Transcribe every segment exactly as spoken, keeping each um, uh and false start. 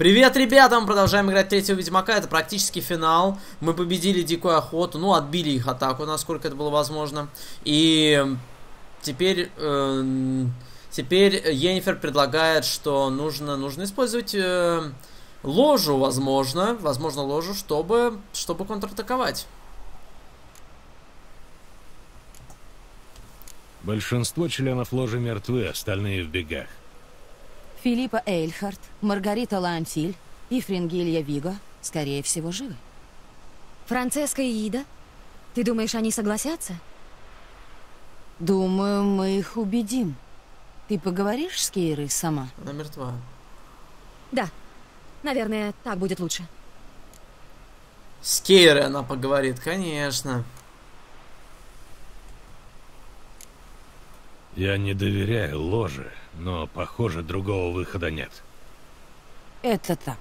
Привет, ребята! Мы продолжаем играть третьего Ведьмака. Это практически финал. Мы победили Дикую Охоту. Ну, отбили их атаку, насколько это было возможно. И теперь... Э, теперь Йеннифер предлагает, что нужно, нужно использовать э, ложу, возможно. Возможно, ложу, чтобы, чтобы контратаковать. Большинство членов ложи мертвы, остальные в бегах. Филиппа Эйльхарт, Маргарита Ланфиль и Фрингилья Виго, скорее всего, живы. Францеска и Ида, ты думаешь, они согласятся? Думаю, мы их убедим. Ты поговоришь с Кейрой сама? Она мертва. Да, наверное, так будет лучше. С Кейрой она поговорит, конечно. Я не доверяю ложе, но, похоже, другого выхода нет. Это так.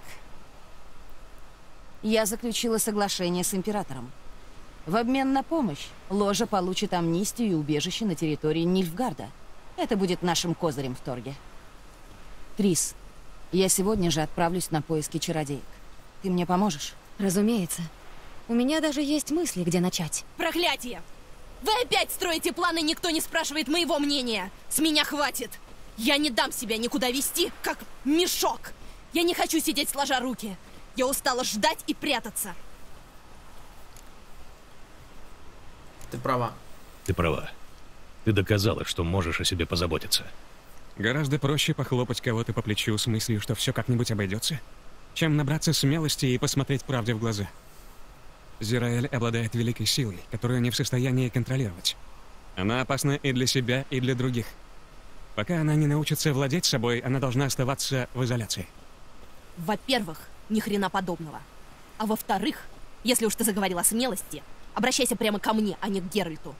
Я заключила соглашение с императором. В обмен на помощь ложа получит амнистию и убежище на территории Нильфгарда. Это будет нашим козырем в торге. Трис, я сегодня же отправлюсь на поиски чародеек. Ты мне поможешь? Разумеется. У меня даже есть мысли, где начать. Проклятие! Вы опять строите планы, никто не спрашивает моего мнения. С меня хватит. Я не дам себя никуда вести, как мешок. Я не хочу сидеть сложа руки. Я устала ждать и прятаться. Ты права. Ты права. Ты доказала, что можешь о себе позаботиться. Гораздо проще похлопать кого-то по плечу с мыслью, что все как-нибудь обойдется, чем набраться смелости и посмотреть правде в глаза. Зираэль обладает великой силой, которую не в состоянии контролировать. Она опасна и для себя, и для других. Пока она не научится владеть собой, она должна оставаться в изоляции. Во-первых, ни хрена подобного. А во-вторых, если уж ты заговорила о смелости, обращайся прямо ко мне, а не к Геральту.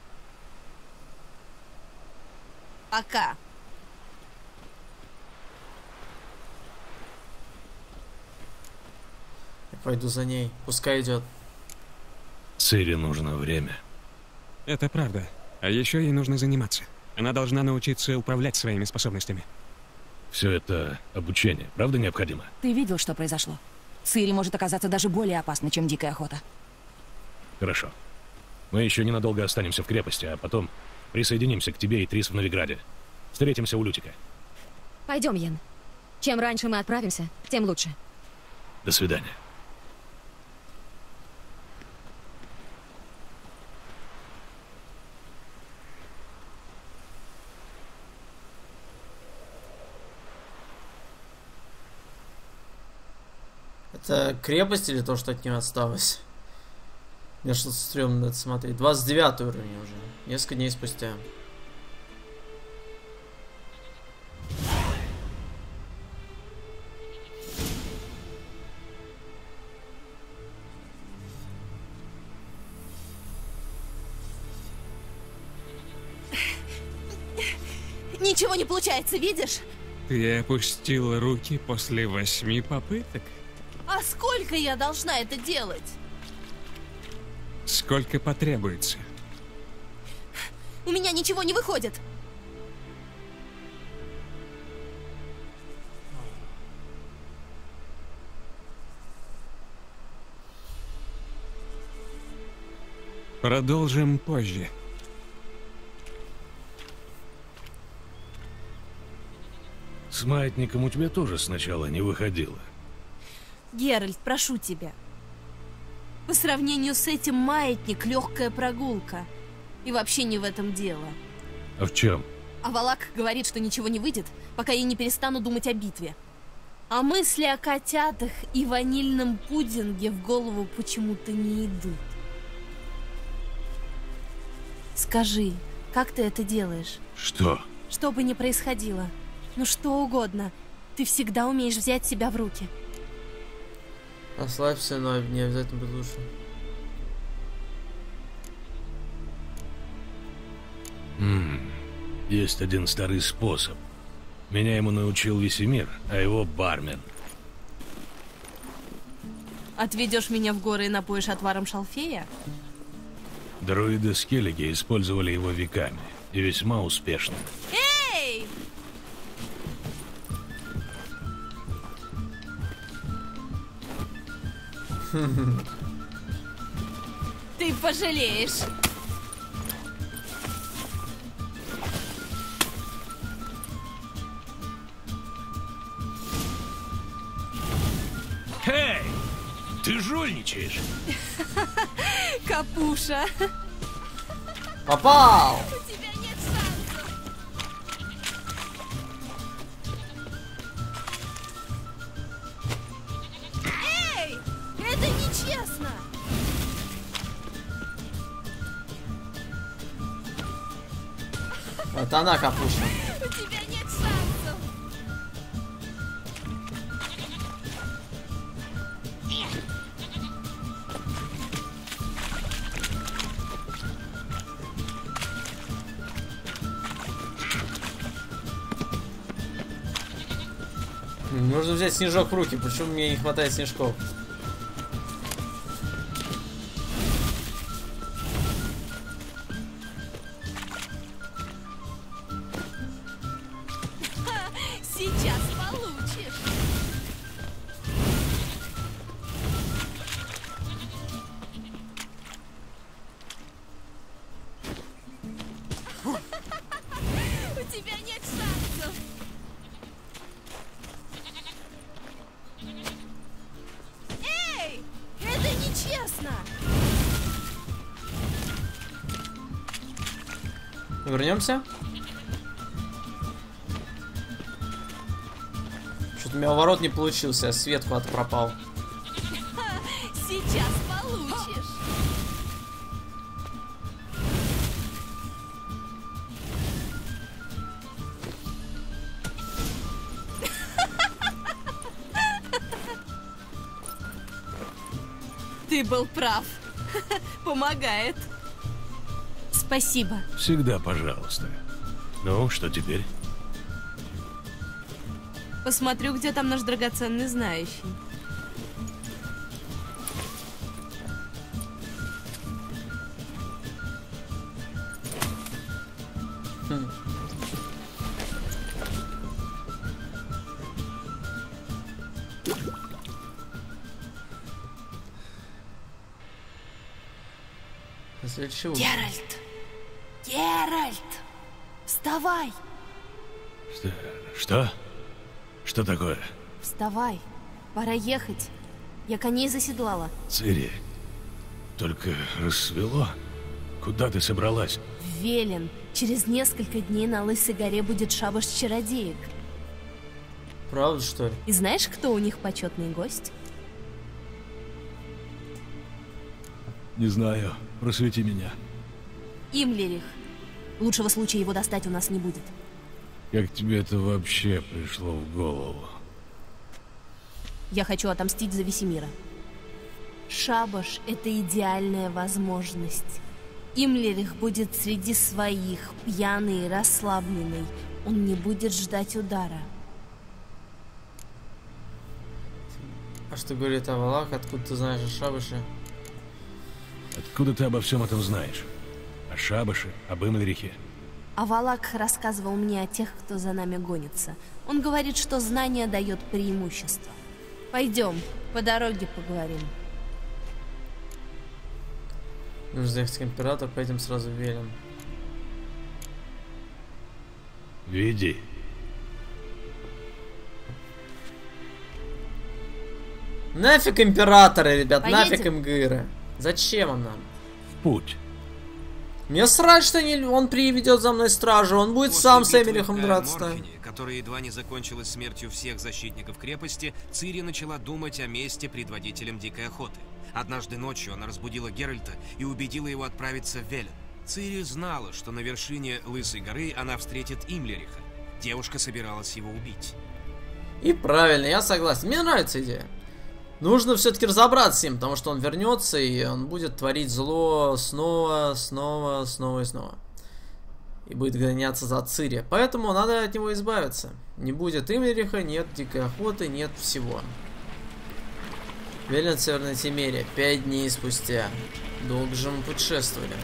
Пока. Я пойду за ней, пускай идет. Цири нужно время. Это правда. А еще ей нужно заниматься. Она должна научиться управлять своими способностями. Все это обучение, правда, необходимо? Ты видел, что произошло? Цири может оказаться даже более опасной, чем Дикая Охота. Хорошо. Мы еще ненадолго останемся в крепости, а потом присоединимся к тебе и Трис в Новиграде. Встретимся у Лютика. Пойдем, Йен. Чем раньше мы отправимся, тем лучше. До свидания. Это крепость или то, что от нее осталось? Мне что-то стрёмно надо смотреть. двадцать девятый уровень уже. Несколько дней спустя. Ничего не получается, видишь? Ты опустила руки после восьми попыток? А сколько я должна это делать? Сколько потребуется? У меня ничего не выходит. Продолжим позже. С маятником у тебя тоже сначала не выходило. Геральт, прошу тебя. По сравнению с этим маятник — легкая прогулка. И вообще не в этом дело. А в чем? А Валак говорит, что ничего не выйдет, пока я не перестану думать о битве. А мысли о котятах и ванильном пудинге в голову почему-то не идут. Скажи, как ты это делаешь? Что? Что бы ни происходило, ну что угодно, ты всегда умеешь взять себя в руки. Ослабься, но не обязательно будет лучше. Mm. Есть один старый способ. Меня ему научил Весемир, а его бармен. Отведешь меня в горы и напоишь отваром шалфея? Друиды Скеллиги использовали его веками и весьма успешно. Эй! Ты пожалеешь. Эй, ты жульничаешь. Капуша. Попал. У тебя нет шансов. Эй, это нечестно. Вот она капуша. У тебя нет шансов. Нужно взять снежок в руки. Почему мне не хватает снежков? Сейчас получишь. У тебя нет шансов. Эй, это нечестно. Вернемся. У меня уворот не получился, а свет куда-то пропал. Сейчас получишь. Ты был прав. Помогает. Спасибо. Всегда, пожалуйста. Ну, что теперь? Посмотрю, где там наш драгоценный знающий. Хм. Геральт! Геральт! Вставай! Что? Что? Что такое? Вставай, пора ехать. Я коней заседлала. Цири, только рассвело. Куда ты собралась? В Велен. Через несколько дней на Лысой горе будет шабаш чародеек. Правда, что ли? И знаешь, кто у них почетный гость? Не знаю. Просвети меня. Имлерих. Лучшего случая его достать у нас не будет. Как тебе это вообще пришло в голову? Я хочу отомстить за Весемира. Шабаш — это идеальная возможность. Имлерих будет среди своих, пьяный и расслабленный. Он не будет ждать удара. А что говорит о Валак? Откуда ты знаешь о шабаше? Откуда ты обо всем этом знаешь? О шабаше, об Имлерихе? А Валак рассказывал мне о тех, кто за нами гонится. Он говорит, что знание дает преимущество. Пойдем, по дороге поговорим. Нужно заехать к императору, пойдем сразу в Велен. Веди. Нафиг императоры, ребят, поедем? Нафиг МГРы. Зачем он нам? В путь. Мне срать, что не... он приведет за мной стражу, он будет после сам с Имлерихом драться. Морфине, которая едва не закончилась смертью всех защитников крепости, Цири начала думать о месте предводителем Дикой Охоты. Однажды ночью она разбудила Геральта и убедила его отправиться в Велен. Цири знала, что на вершине Лысой горы она встретит Имлериха. Девушка собиралась его убить. И правильно, я согласен. Мне нравится идея. Нужно все-таки разобраться с ним, потому что он вернется и он будет творить зло снова, снова, снова и снова. И будет гоняться за Цири. Поэтому надо от него избавиться. Не будет Имлериха, нет Дикой Охоты, нет всего. Велен, Северная Темерия. Пять дней спустя. Долго же мы путешествовали.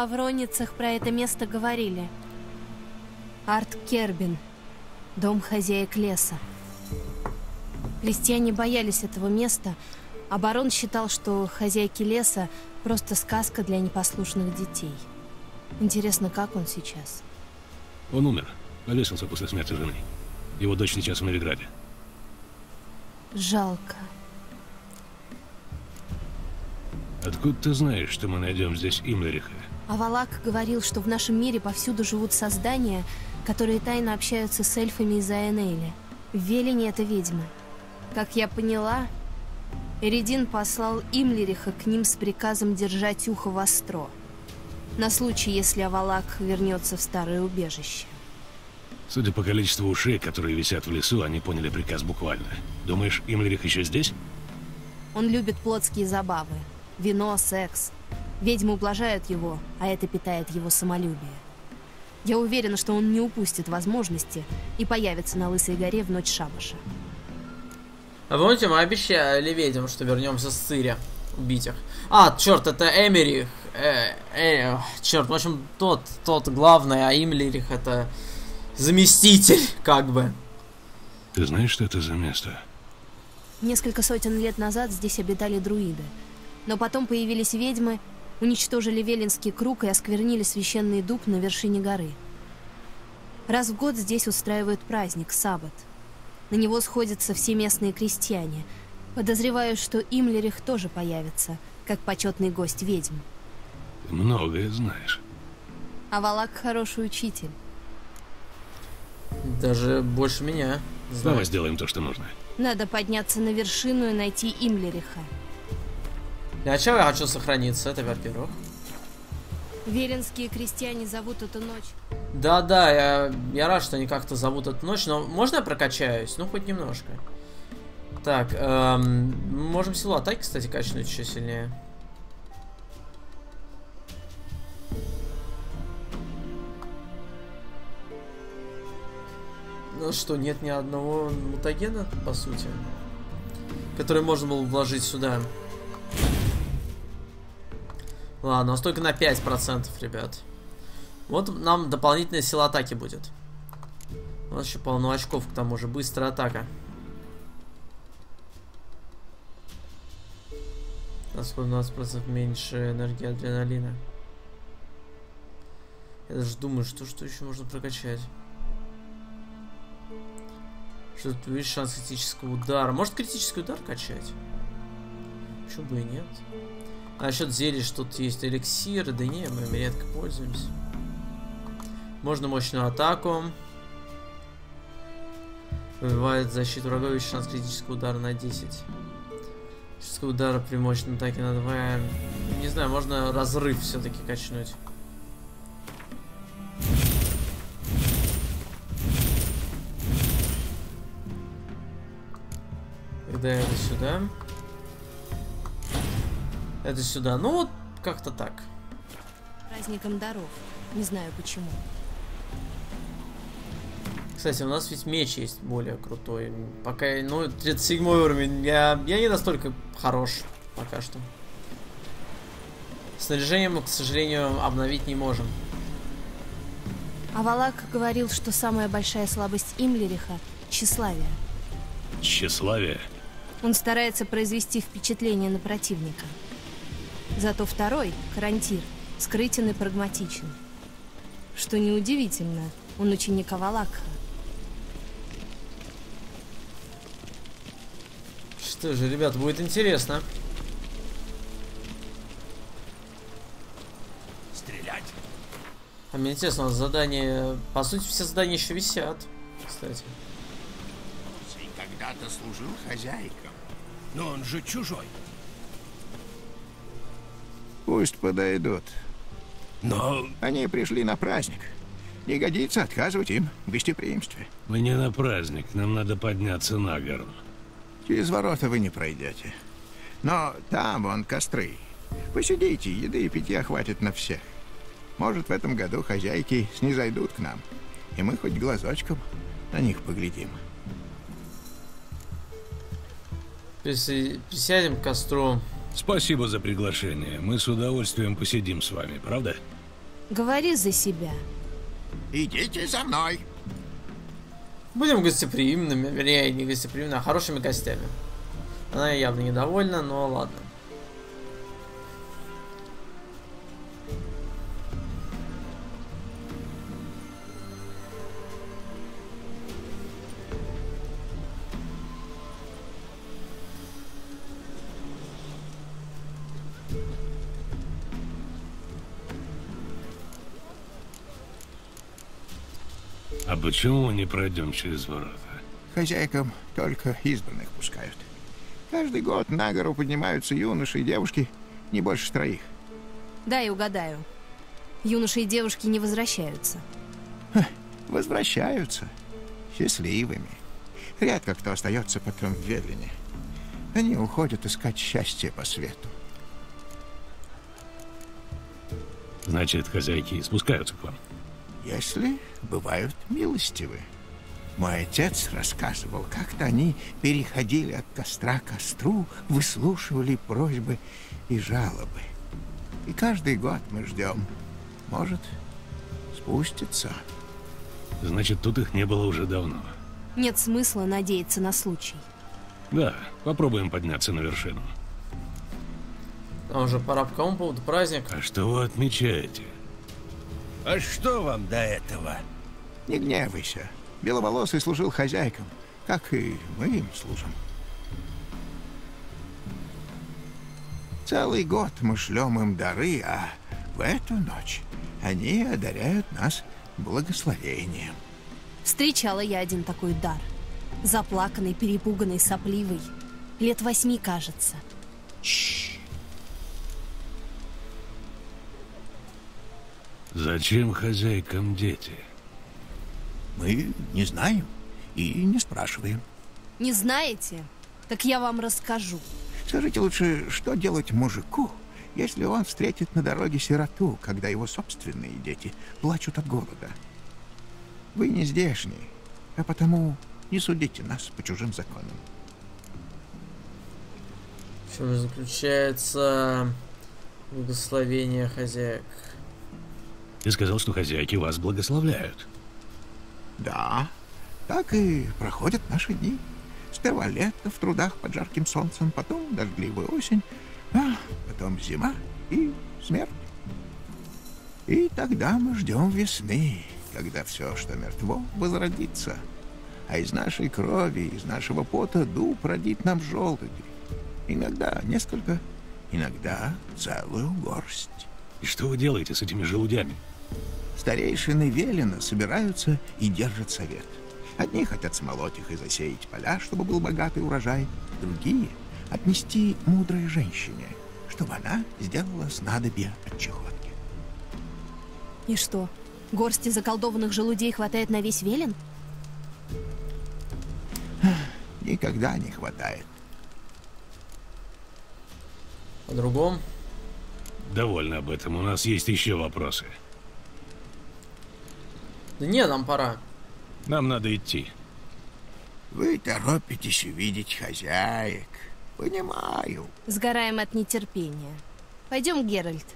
во Вронницах про это место говорили. Ард Каэрбин, дом хозяек леса. Крестьяне боялись этого места, а барон считал, что хозяйки леса просто сказка для непослушных детей. Интересно, как он сейчас? Он умер. Повесился после смерти жены. Его дочь сейчас в Новиграде. Жалко. Откуда ты знаешь, что мы найдем здесь Имлериха? А Валак говорил, что в нашем мире повсюду живут создания, которые тайно общаются с эльфами из Айнейля. В Велене это ведьмы. Как я поняла, Эредин послал Имлериха к ним с приказом держать ухо востро. На случай, если Авалак вернется в старое убежище. Судя по количеству ушей, которые висят в лесу, они поняли приказ буквально. Думаешь, Имлерих еще здесь? Он любит плотские забавы. Вино, секс. Ведьмы ублажают его, а это питает его самолюбие. Я уверена, что он не упустит возможности и появится на Лысой горе в ночь шабаша. А помните, мы обещали ведьмам, что вернемся с Цири. Убить их. А, черт, это Эмерих. Э, э, черт, в общем, тот, тот главный, а Имлерих это заместитель, как бы. Ты знаешь, что это за место? Несколько сотен лет назад здесь обитали друиды. Но потом появились ведьмы, уничтожили Веленский круг и осквернили священный дуб на вершине горы. Раз в год здесь устраивают праздник, Саббат. На него сходятся все местные крестьяне. Подозреваю, что Имлерих тоже появится, как почетный гость ведьм. Ты многое знаешь. А Валак хороший учитель. Даже больше меня. Давай сделаем то, что нужно. Надо подняться на вершину и найти Имлериха. Для чего я хочу сохраниться, это во-первых. Веленские крестьяне зовут эту ночь. Да-да, я, я рад, что они как-то зовут эту ночь, но можно я прокачаюсь? Ну, хоть немножко. Так, эм, можем силу атаки, кстати, качнуть еще сильнее. Ну что, нет ни одного мутагена, по сути, который можно было вложить сюда. Ладно, у нас только на пять процентов, ребят. Вот нам дополнительная сила атаки будет. У нас еще полно очков, к тому же. Быстрая атака. Расход на двадцать процентов меньше энергии адреналина. Я даже думаю, что, что еще можно прокачать. Что тут видишь шанс критического удара. Может критический удар качать? Почему бы и нет? А насчет зелий, что тут есть эликсиры, да не, мы редко пользуемся. Можно мощную атаку. Выбивает защиту врага, и шанс критического удара на десять. Критического удара при мощной атаке на два. Не знаю, можно разрыв все-таки качнуть. Когда это сюда? Это сюда. Ну вот как-то так. Праздником даров. Не знаю почему. Кстати, у нас ведь меч есть более крутой. Пока, ну, тридцать седьмой уровень. Я, я не настолько хорош пока что. Снаряжение мы, к сожалению, обновить не можем. А Валак говорил, что самая большая слабость Имлериха – тщеславие. Тщеславие? Он старается произвести впечатление на противника. Зато второй, Карантир, скрытен и прагматичен. Что неудивительно, он ученик Валака. Что же, ребят, будет интересно. Стрелять. А мне интересно, у нас задания... По сути, все задания еще висят, кстати. Ты когда-то служил хозяйкам, но он же чужой. Пусть подойдут. Но... Они пришли на праздник. Не годится отказывать им в гостеприимстве. Мы не на праздник. Нам надо подняться на гору. Через ворота вы не пройдете. Но там, вон, костры. Посидите, еды и питья хватит на всех. Может, в этом году хозяйки снизойдут к нам. И мы хоть глазочком на них поглядим. Присядем к костру. Спасибо за приглашение. Мы с удовольствием посидим с вами, правда? Говори за себя. Идите за мной. Будем гостеприимными, вернее, не гостеприимными, а хорошими гостями. Она явно недовольна, но ладно. А почему мы не пройдем через ворота? Хозяйкам только избранных пускают. Каждый год на гору поднимаются юноши и девушки, не больше троих. Да, и угадаю. Юноши и девушки не возвращаются. Ха, возвращаются. Счастливыми. Редко кто остается потом в Велене. Они уходят искать счастье по свету. Значит, хозяйки спускаются к вам? Если бывают милостивы. Мой отец рассказывал, как-то они переходили от костра к костру, выслушивали просьбы и жалобы. И каждый год мы ждем. Может, спустится. Значит, тут их не было уже давно. Нет смысла надеяться на случай. Да, попробуем подняться на вершину. А уже пора по какому поводу праздник. А что вы отмечаете? А что вам до этого? Не гневайся. Беловолосый служил хозяйкам, как и мы им служим. Целый год мы шлем им дары, а в эту ночь они одаряют нас благословением. Встречала я один такой дар. Заплаканный, перепуганный, сопливый. Лет восьми, кажется. Зачем хозяйкам дети? Мы не знаем и не спрашиваем. Не знаете? Так я вам расскажу. Скажите лучше, что делать мужику, если он встретит на дороге сироту, когда его собственные дети плачут от голода? Вы не здешние, а потому не судите нас по чужим законам. В чем заключается благословение хозяек? Ты сказал, что хозяйки вас благословляют. Да, так и проходят наши дни. Сперва лето в трудах под жарким солнцем, потом дождливая осень, а потом зима и смерть. И тогда мы ждем весны, когда все, что мертво, возродится. А из нашей крови, из нашего пота дуб родит нам желуди. Иногда несколько, иногда целую горсть. И что вы делаете с этими желудями? Старейшины Велена собираются и держат совет. Одни хотят смолоть их и засеять поля, чтобы был богатый урожай. Другие — отнести мудрой женщине, чтобы она сделала снадобье от чехотки. И что, горсти заколдованных желудей хватает на весь Велен? Никогда не хватает. По-другому? Довольно об этом. У нас есть еще вопросы. Да не, нам пора. Нам надо идти. Вы торопитесь увидеть хозяек. Понимаю. Сгораем от нетерпения. Пойдем, Геральт.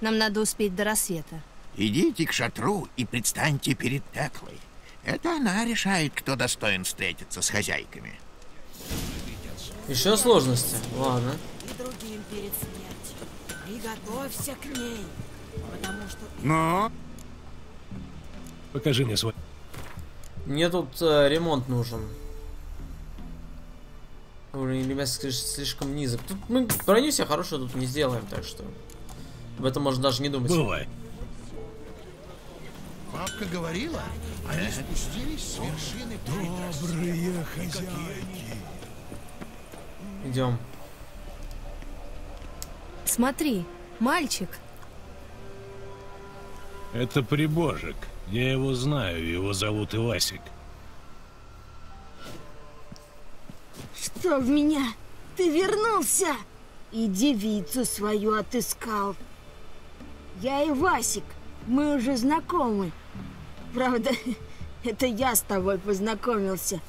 Нам надо успеть до рассвета. Идите к шатру и предстаньте перед Теклой. Это она решает, кто достоин встретиться с хозяйками. Еще сложности? Ладно. И другим перед смертью. Приготовься к ней, потому что... Но... Покажи мне свой... Мне тут э, ремонт нужен. Уровень, ребят, слишком низок. Тут мы броню себе хорошую тут не сделаем, так что... Об этом можно даже не думать. Бывает. Бабка говорила, они спустились с вершины... Добрые хозяйки. Идем. Смотри, мальчик. Это прибожек. Я его знаю, его зовут Ивасик. Что в меня? Ты вернулся? И девицу свою отыскал. Я Ивасик, мы уже знакомы. Правда, это я с тобой познакомился.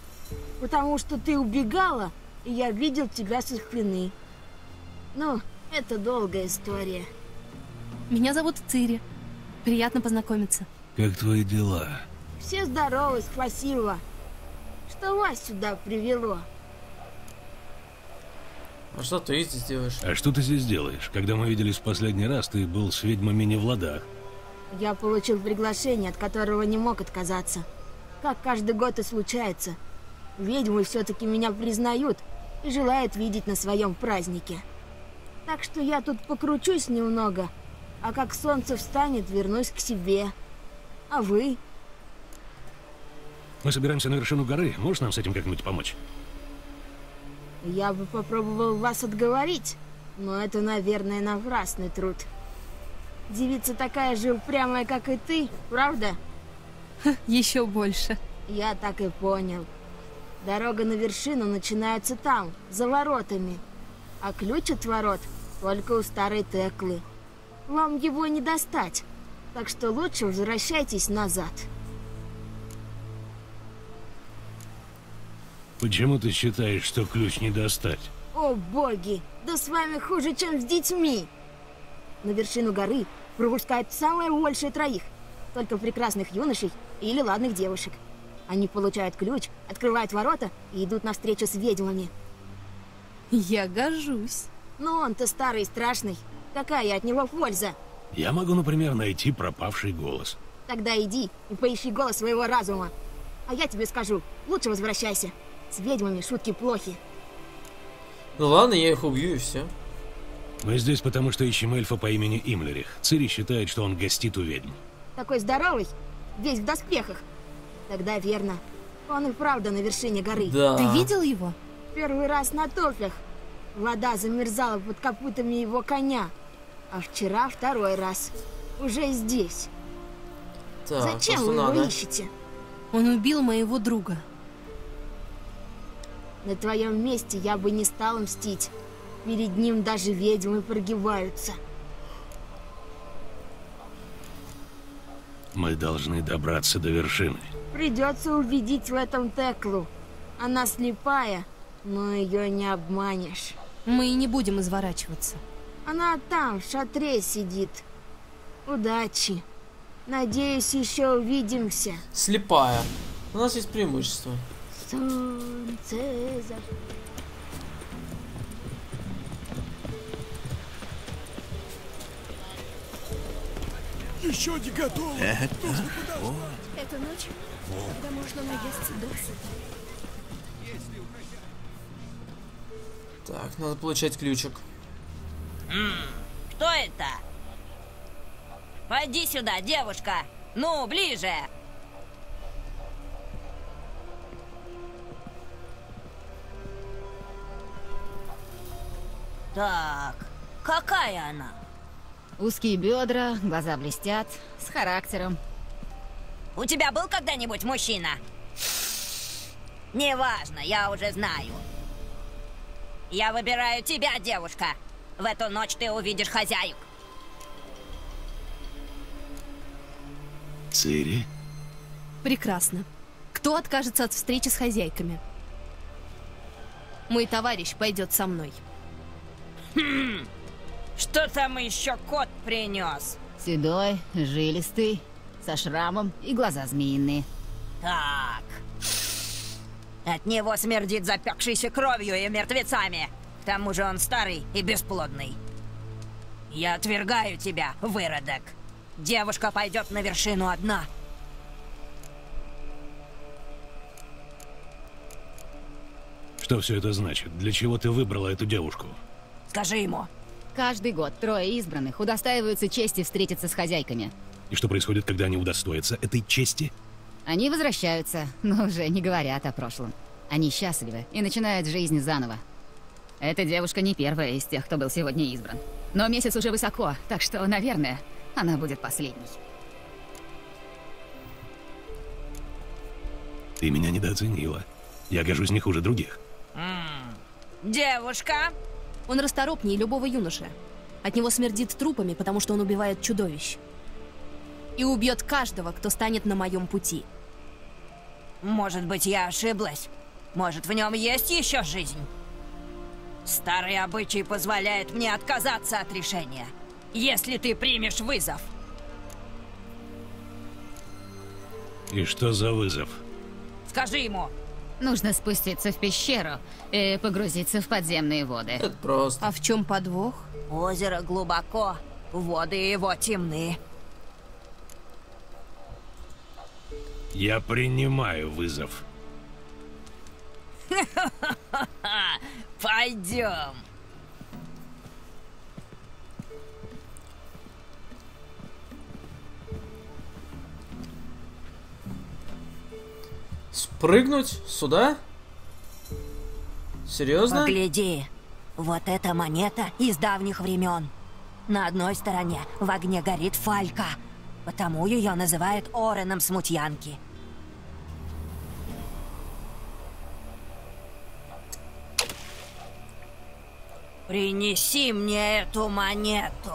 Потому что ты убегала, и я видел тебя со спины. Ну... Это долгая история. Меня зовут Цири. Приятно познакомиться. Как твои дела? Все здоровы, спасибо. Что вас сюда привело? А что ты здесь делаешь? А что ты здесь делаешь? Когда мы виделись в последний раз, ты был с ведьмами не в ладах. Я получил приглашение, от которого не мог отказаться. Как каждый год и случается. Ведьмы все-таки меня признают и желают видеть на своем празднике. Так что я тут покручусь немного, а как солнце встанет, вернусь к себе. А вы? Мы собираемся на вершину горы. Можешь нам с этим как-нибудь помочь? Я бы попробовал вас отговорить, но это, наверное, напрасный труд. Девица такая же упрямая, как и ты, правда? Еще больше. Я так и понял. Дорога на вершину начинается там, за воротами. А ключ от ворот только у старой Теклы. Вам его не достать, так что лучше возвращайтесь назад. Почему ты считаешь, что ключ не достать? О боги, да с вами хуже, чем с детьми. На вершину горы пропускают самое большее троих, только прекрасных юношей или ладных девушек. Они получают ключ, открывают ворота и идут навстречу с ведьмами. Я гожусь. Но он-то старый и страшный. Какая от него польза? Я могу, например, найти пропавший голос. Тогда иди и поищи голос своего разума. А я тебе скажу, лучше возвращайся. С ведьмами шутки плохи. Ну ладно, я их убью и все. Мы здесь потому, что ищем эльфа по имени Имлерих. Цири считает, что он гостит у ведьм. Такой здоровый, весь в доспехах. Тогда верно. Он и правда на вершине горы. Да. Ты видел его? Первый раз на туфлях. Вода замерзала под копытами его коня. А вчера второй раз. Уже здесь. Так, зачем вы его ищете? Он убил моего друга. На твоем месте я бы не стал мстить. Перед ним даже ведьмы прогибаются. Мы должны добраться до вершины. Придется убедить в этом Теклу. Она слепая, но ее не обманешь. Мы и не будем изворачиваться. Она там, в шатре сидит. Удачи. Надеюсь, еще увидимся. Слепая. У нас есть преимущество. Солнце за... Еще не готово. Это... Эту ночь, когда можно наесться досыта. Так, надо получать ключик. Кто это? Пойди сюда, девушка. Ну, ближе. Так, какая она? Узкие бедра, глаза блестят, с характером. У тебя был когда-нибудь мужчина? Неважно, я уже знаю. Я выбираю тебя, девушка. В эту ночь ты увидишь хозяек. Цири? Прекрасно. Кто откажется от встречи с хозяйками? Мой товарищ пойдет со мной. Хм. Что там еще кот принес? Седой, жилистый, со шрамом и глаза змеиные. Так. От него смердит запекшейся кровью и мертвецами. К тому же он старый и бесплодный. Я отвергаю тебя, выродок. Девушка пойдет на вершину одна. Что все это значит? Для чего ты выбрала эту девушку? Скажи ему. Каждый год трое избранных удостаиваются чести встретиться с хозяйками. И что происходит, когда они удостоятся этой чести? Они возвращаются, но уже не говорят о прошлом. Они счастливы и начинают жизнь заново. Эта девушка не первая из тех, кто был сегодня избран. Но месяц уже высоко, так что, наверное, она будет последней. Ты меня недооценила. Я гожусь не хуже других. М-м, девушка! Он расторопнее любого юноши. От него смердит трупами, потому что он убивает чудовищ. И убьет каждого, кто станет на моем пути. Может быть, я ошиблась. Может, в нем есть еще жизнь. Старый обычай позволяет мне отказаться от решения, если ты примешь вызов. И что за вызов? Скажи ему. Нужно спуститься в пещеру и погрузиться в подземные воды. Это просто. А в чем подвох? Озеро глубоко, воды его темны. Я принимаю вызов. Пойдем. Спрыгнуть сюда? Серьезно? Погляди, вот эта монета из давних времен. На одной стороне в огне горит фалька, потому ее называют Ореном Смутьянки. Принеси мне эту монету.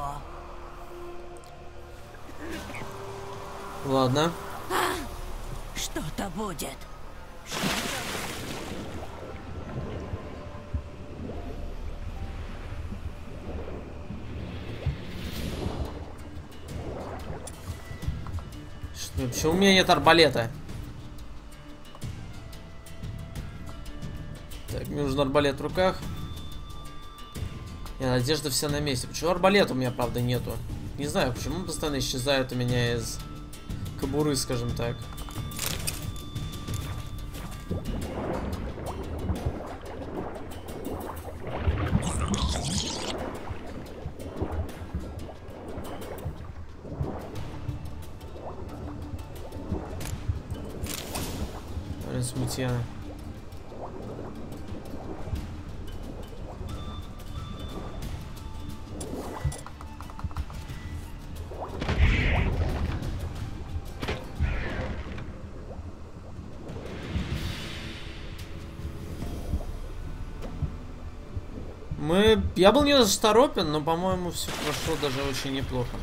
Ладно. А, что-то будет. Что, почему у меня нет арбалета? Так, мне нужен арбалет в руках. И одежда вся на месте. Почему арбалета у меня, правда, нету? Не знаю, почему он постоянно исчезает у меня из кобуры, скажем так. Смутьяна. Мы... Я был не засторопен, но, по-моему, все прошло даже очень неплохо.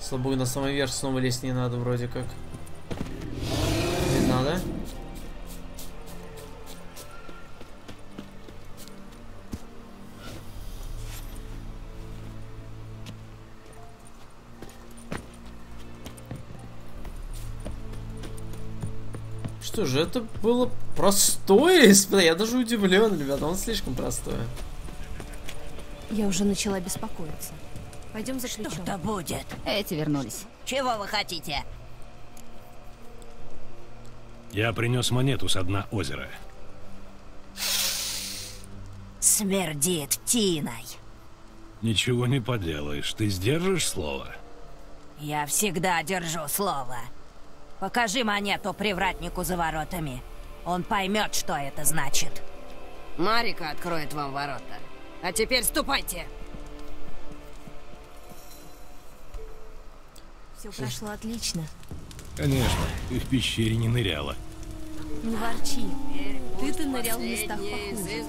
Слабую на самый верх снова лезть не надо, вроде как. Не надо. Что же, это было простое испытание. Я даже удивлен, ребята, он слишком простой. Я уже начала беспокоиться. Пойдем за ключом. Что-то будет. Эти вернулись. Чего вы хотите? Я принес монету со дна озера. Смердит тиной. Ничего не поделаешь. Ты сдержишь слово? Я всегда держу слово. Покажи монету привратнику за воротами. Он поймет, что это значит. Марика откроет вам ворота. А теперь ступайте. Все прошло отлично. Конечно, ты в пещере не ныряла. Не ворчи. Ты-то нырял в местах похуже.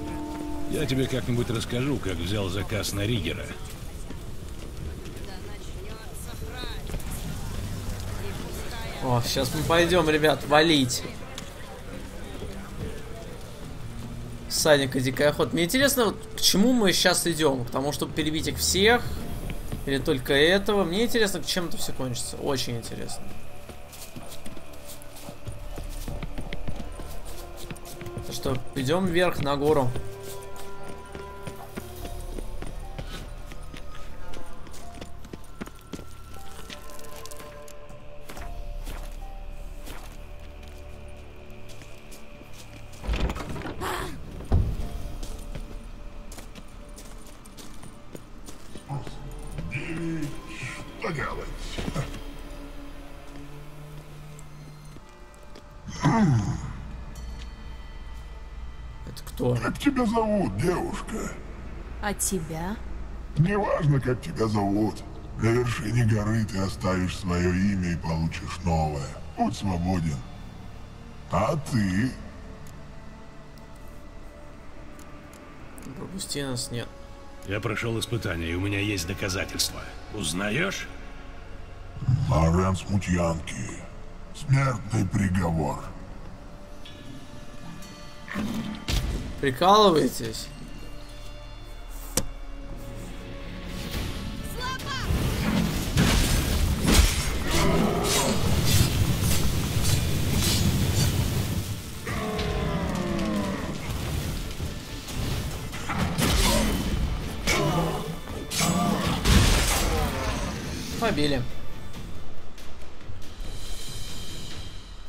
Я тебе как-нибудь расскажу, как взял заказ на Ригера. О, сейчас мы пойдем, ребят, валить. Саника, дикая охота. Мне интересно, вот, к чему мы сейчас идем? К тому, чтобы перебить их всех? Или только этого? Мне интересно, к чем это все кончится. Очень интересно. Ну что, идем вверх на гору. Как тебя зовут, девушка? А тебя? Неважно, как тебя зовут. На вершине горы ты оставишь свое имя и получишь новое. Будь свободен. А ты? Пропусти нас, нет. Я прошел испытание, и у меня есть доказательства. Узнаешь? Орен Смутьянки. Смертный приговор. Прикалываетесь? пробили.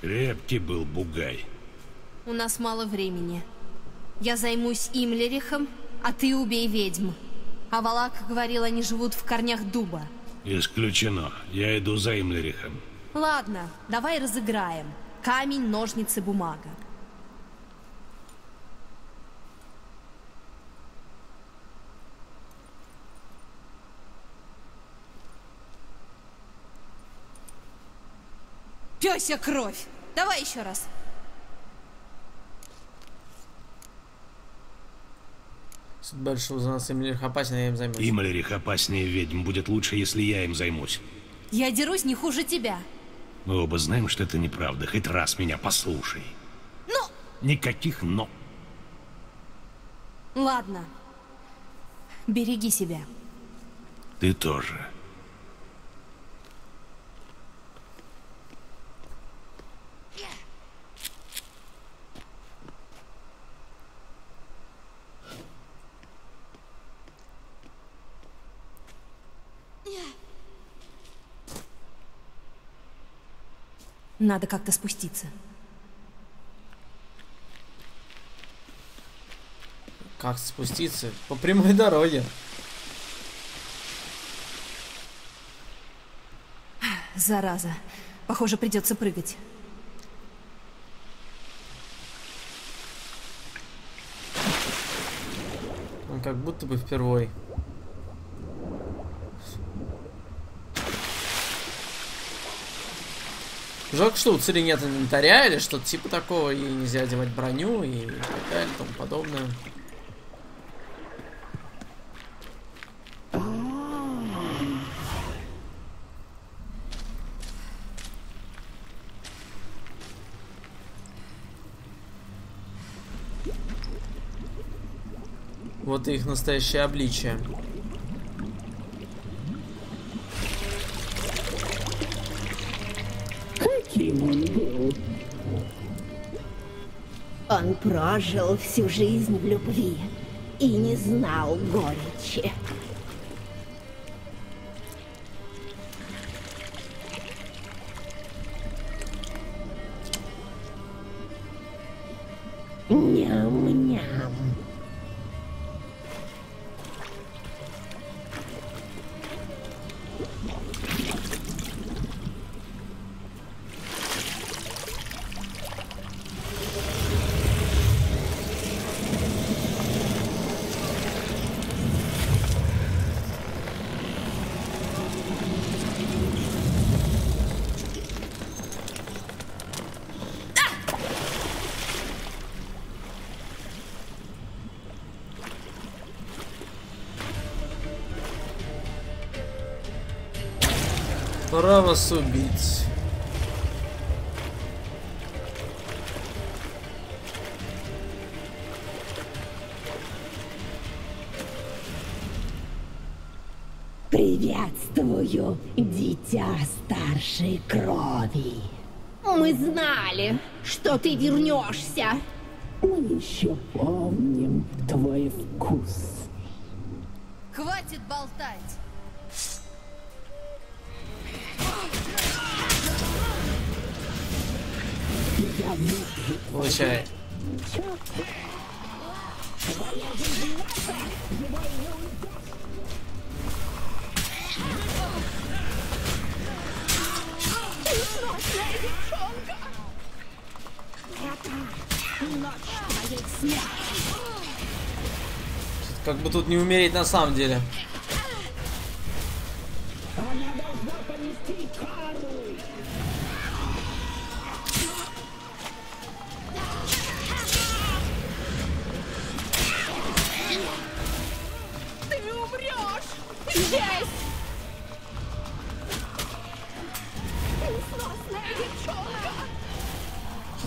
Крепкий был бугай. У нас мало времени. Я займусь Имлерихом, а ты убей ведьм. А Валак говорил, они живут в корнях дуба. Исключено. Я иду за Имлерихом. Ладно, давай разыграем. Камень, ножницы, бумага. Пёся кровь! Давай еще раз. Суд большого за нас Имлерих опаснее, я им займусь. Имлерих опаснее ведьм. Будет лучше, если я им займусь. Я дерусь не хуже тебя. Мы оба знаем, что это неправда. Хоть раз меня послушай. Ну! Никаких но. Ладно. Береги себя. Ты тоже. Надо как-то спуститься. Как спуститься? По прямой дороге. Зараза. Похоже, придется прыгать. Он как будто бы впервой. Жалко, что у Цири нет инвентаря или что-то типа такого, ей нельзя одевать броню и так далее, и тому подобное. Вот и их настоящее обличие. Он прожил всю жизнь в любви и не знал горечи. Ням-ням. Пора вас убить. Приветствую, дитя старшей крови. Мы знали, что ты вернешься. Мы еще помним твой вкус. Хватит болтать. Получай. Как бы тут не умереть на самом деле.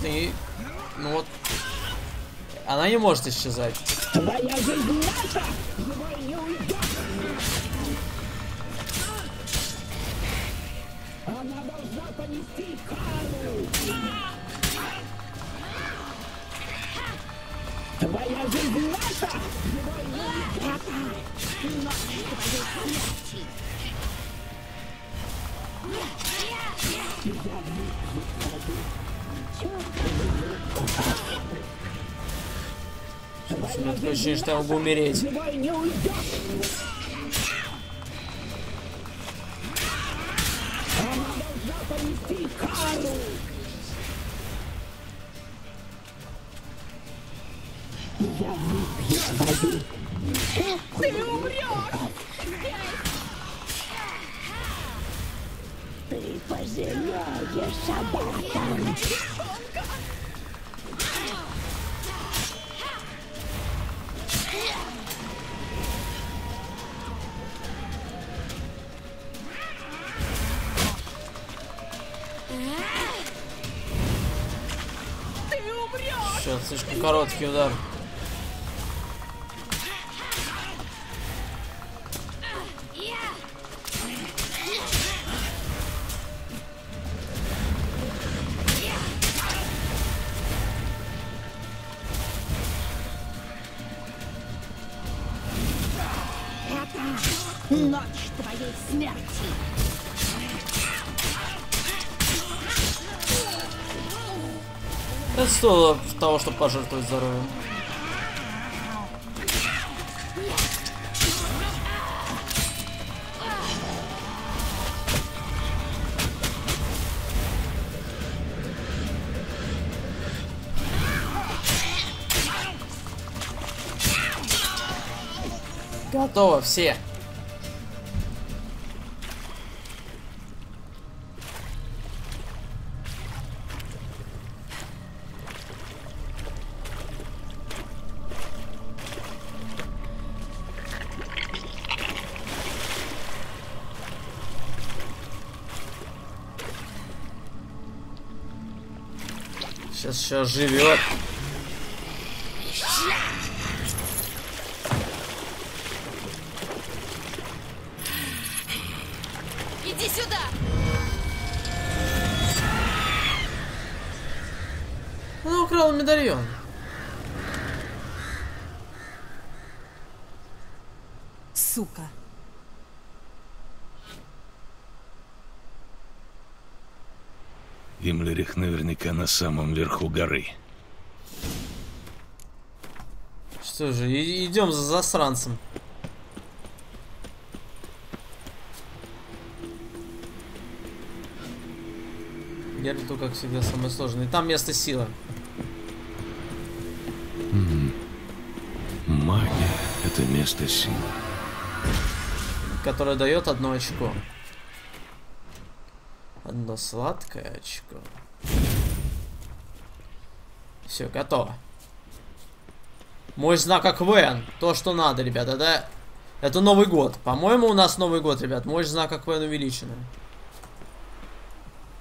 И... ну вот. Она не может исчезать. Она должна понести кару. Твоя жизнь наша. Его не У меня такое ощущение, что я могу умереть. Ты умрёшь! Ты пожалеешь Саббатом! Ты умрёшь! Сейчас слишком короткий удар. Стоило того, чтобы пожертвовать здоровьем. Готово, все. Сейчас живет. Иди сюда. Она украла медальон. Сука. Имлерих наверняка на самом верху горы. Что же, идем за засранцем. Геральту, как всегда, самое сложное. И там место силы. Mm-hmm. Магия — это место силы. Которое дает одно очко. Одно сладкое очко. Все, готово. Мой знак Аквен. То, что надо, ребята. Да? Это Новый год. По-моему, у нас Новый год, ребят. Мой знак Аквен увеличен.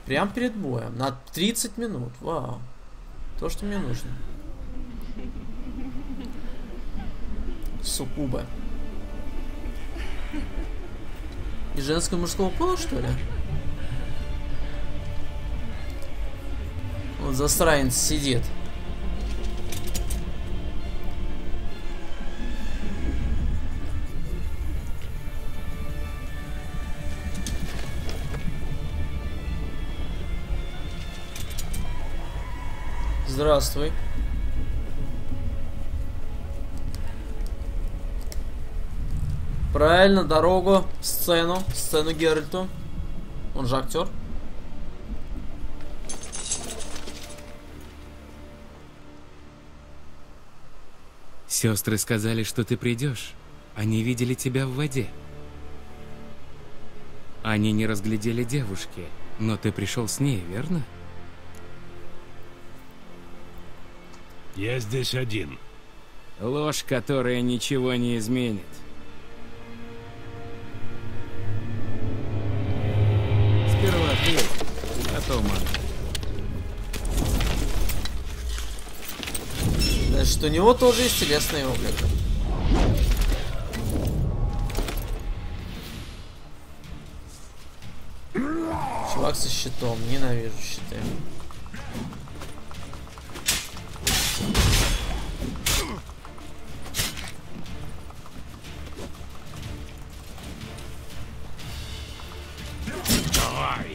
Прям перед боем. На тридцать минут. Вау. То, что мне нужно. Суккуба. И женского мужского пола, что ли? Вот засранец сидит. Здравствуй. Правильно, дорогу, сцену, сцену Геральту. Он же актер. Сестры сказали, что ты придешь. Они видели тебя в воде. Они не разглядели девушки, но ты пришел с ней, верно? Я здесь один. Ложь, которая ничего не изменит. Сперва ты, потом она. Значит, у него тоже есть телесные облик. Чувак со щитом. Ненавижу щиты. Давай.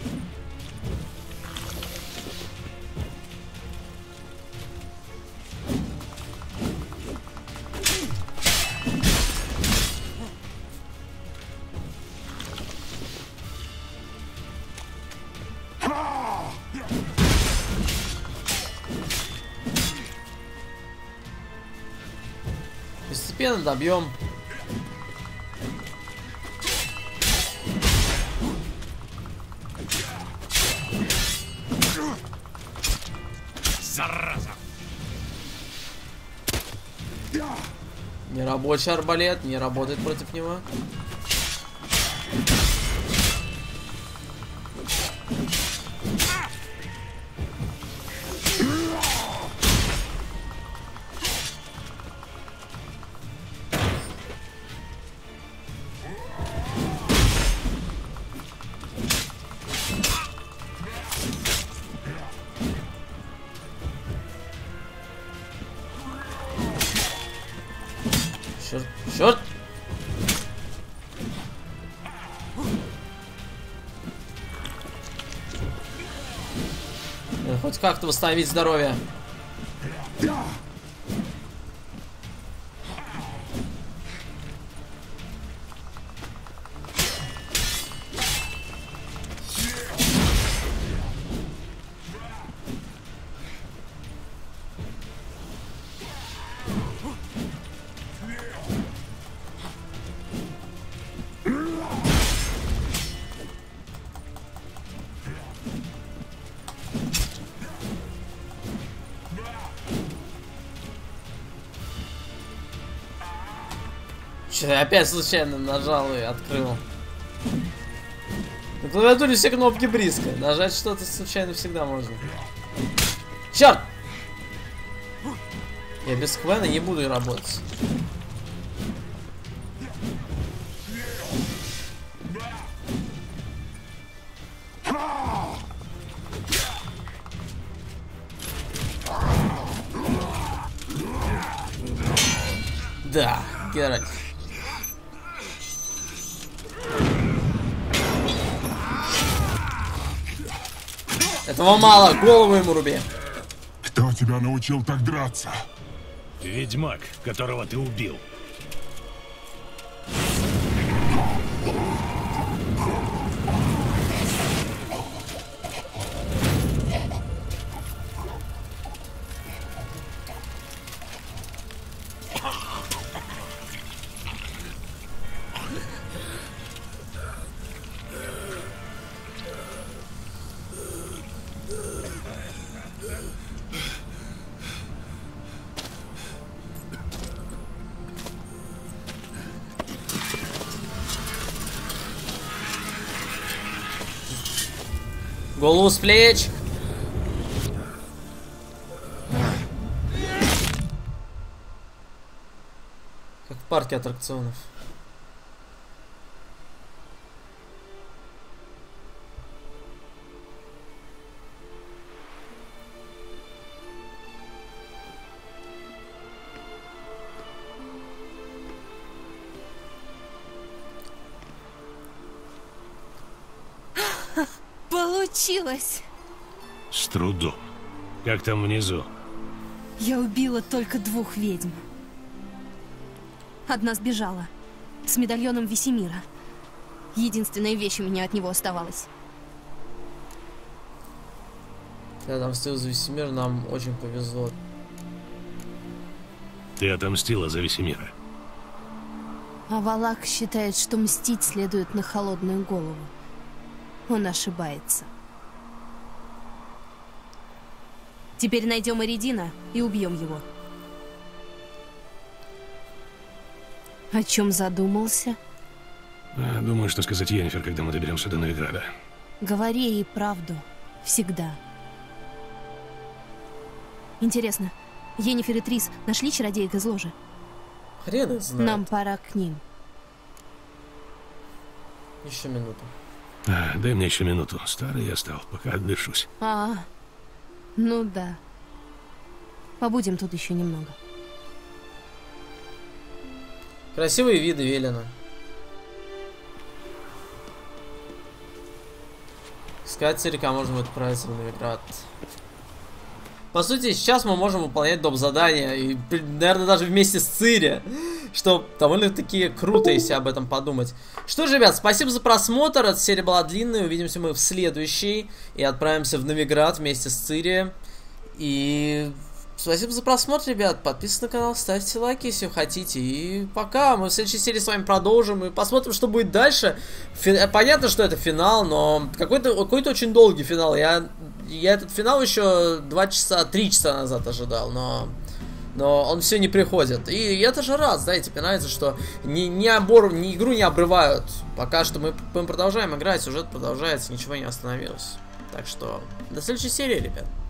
постепенно добьем. Зараза! Нерабочий арбалет не работает против него. Черт! Надо хоть как-то восстановить здоровье. Я опять случайно нажал и открыл. На клавиатуре все кнопки близко. Нажать что-то случайно всегда можно. Черт! Я без Квена не буду и работать. Да, Геральт. Этого мало, голову ему руби. Кто тебя научил так драться? Ведьмак, которого ты убил. Голову с плеч. Как в парке аттракционов. С трудом. Как там внизу? Я убила только двух ведьм. Одна сбежала. С медальоном Весемира. Единственная вещь у меня от него оставалась. Я отомстил за Весемира, нам очень повезло. Ты отомстила за Весемира. А Валак считает, что мстить следует на холодную голову. Он ошибается. Теперь найдем Эредина и убьем его. О чем задумался? Думаю, что сказать Йеннифер, когда мы доберемся до Новиграда. Говори ей правду. Всегда. Интересно, Йеннифер и Трис нашли чародеек из ложи? Хрен знает. Нам пора к ним. Еще минуту. А, дай мне еще минуту. Старый я стал, пока отдышусь. А-а-а. Ну да. Побудем тут еще немного. Красивые виды Велена. Искать Цирика можно будет отправиться в Новиград. По сути, сейчас мы можем выполнять доп. Задания. И, наверное, даже вместе с Цири. Что довольно-таки круто, если об этом подумать. Что же, ребят, спасибо за просмотр. Эта серия была длинная. Увидимся мы в следующей. И отправимся в Новиград вместе с Цири. И Спасибо за просмотр, ребят. Подписывайтесь на канал, ставьте лайки, если хотите. И пока. Мы в следующей серии с вами продолжим и посмотрим, что будет дальше. Фи... Понятно, что это финал, но какой-то какой-то очень долгий финал. Я... Я этот финал еще два часа, три часа назад ожидал, но... Но он все не приходит. И я тоже рад, знаете, мне нравится, что ни, ни, обор... ни игру не обрывают. Пока что мы, мы продолжаем играть, сюжет продолжается, ничего не остановилось. Так что до следующей серии, ребят.